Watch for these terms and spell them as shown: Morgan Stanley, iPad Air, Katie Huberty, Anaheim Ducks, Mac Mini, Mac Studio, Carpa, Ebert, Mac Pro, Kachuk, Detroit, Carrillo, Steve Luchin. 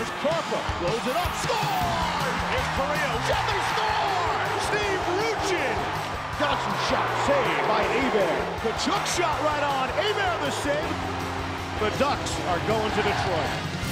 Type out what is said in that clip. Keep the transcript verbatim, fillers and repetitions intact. Here's Carpa, blows it up, scores! Here's Carrillo, another score! Steve Luchin! Johnson shot, saved by Ebert. Kachuk shot right on, Ebert the save. The Ducks are going to Detroit.